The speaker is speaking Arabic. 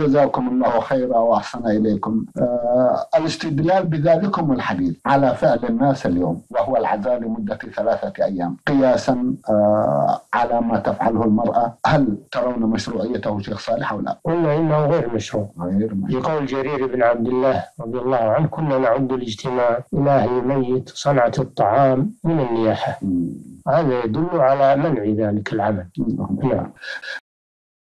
جزاكم الله خيرا وأحسن إليكم. الاستدلال بذلكم الحديث على فعل الناس اليوم وهو العزاء لمدة 3 أيام قياسا على ما تفعله المرأة، هل ترون مشروعيته شيخ صالح أو لا؟ والله إنه غير مشروع، يقول جرير بن عبد الله رضي الله عنه: كنا نعد الاجتماع إلهي ميت صنعة الطعام من النياحة. هذا يدل على منع ذلك العمل. نعم.